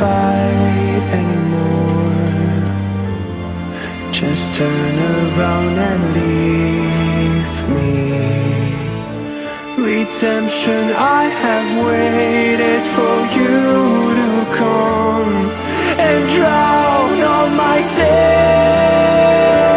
fight anymore. Just turn around and leave me. Redemption, I have waited for you to come and drown all my sins.